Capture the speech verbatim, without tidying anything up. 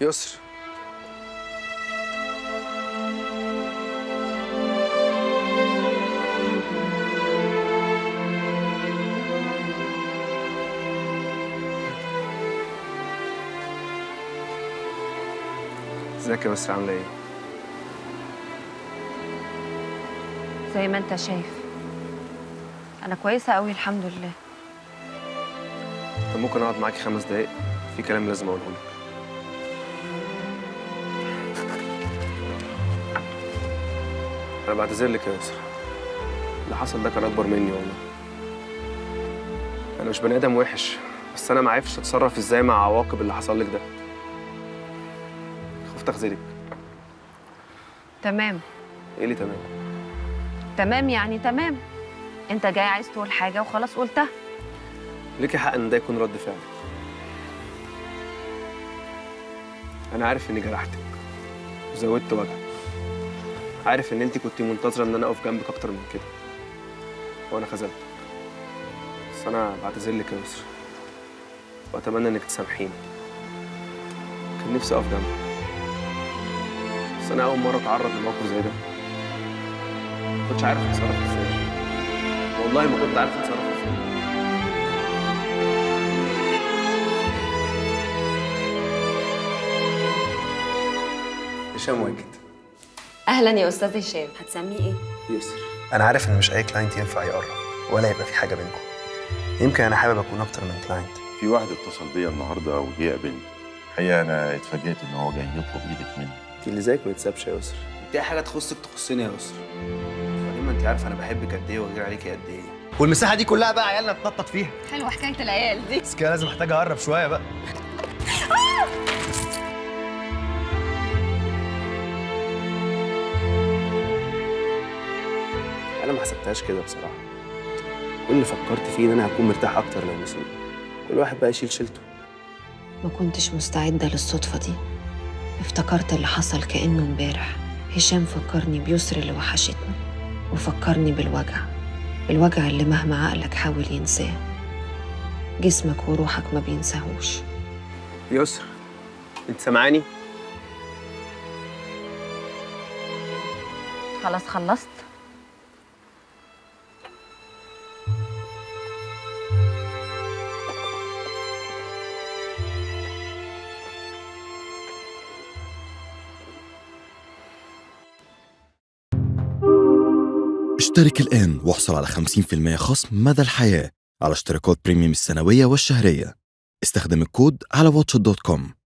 يسر. ازيك يا يسر، عامله ايه؟ زي ما انت شايف انا كويسه قوي الحمد لله. طب ممكن اقعد معاكي خمس دقايق؟ في كلام لازم اقوله لك. انا بعتذر لك يا يسر، اللي حصل ده كان اكبر مني والله. انا مش بني ادم وحش، بس انا ما عرفتش اتصرف ازاي مع عواقب اللي حصل لك ده. خفت اخذلك. تمام. ايه اللي تمام؟ تمام يعني تمام. انت جاي عايز تقول حاجه وخلاص قلتها. ليكي حق ان ده يكون رد فعلك. انا عارف اني جرحتك وزودت وجعك. عارف ان انت كنت منتظره ان انا اقف جنبك اكتر من كده، وانا خذلتك. بس انا بعتذر لك يا يسر، واتمنى انك تسامحيني. كان نفسي اقف جنبك، بس انا اول مره اتعرض لموقف زي ده. ما كنتش عارف اتصرف ازاي، والله ما كنت عارف اتصرف ازاي. هشام واجد. اهلا يا استاذ هشام. هتسميه ايه؟ يسر. انا عارف ان مش اي كلاينت ينفع يقرب ولا يبقى في حاجه بينكم. يمكن انا حابب اكون اكتر من كلاينت. في واحد اتصل بيا النهارده وجه يقابلني، الحقيقه انا اتفاجئت ان هو جاي يطلب ايدك مني. انت اللي زيك ما تتسابش يا يسر. انت اي حاجه تخصك تخصني يا يسر. فاهمه انت عارفه انا بحبك قد ايه وغير عليكي قد ايه. والمساحه دي كلها بقى عيالنا تنطط فيها. حلوه حكايه العيال دي. بس كده لازم احتاج اقرب شويه بقى. أنا ما حسبتهاش كده بصراحة. كل اللي فكرت فيه إن أنا هكون مرتاح أكتر لو نسيت. كل واحد بقى يشيل شيلته. ما كنتش مستعدة للصدفة دي. افتكرت اللي حصل كأنه امبارح. هشام فكرني بيسر اللي وحشتني، وفكرني بالوجع. الوجع اللي مهما عقلك حاول ينساه، جسمك وروحك ما بينساهوش. يسر، أنت سامعاني؟ خلاص خلصت؟ اشترك الآن واحصل على خمسين بالمية خصم مدى الحياة على اشتراكات بريميوم السنوية والشهرية. استخدم الكود على واتشت دوت كوم.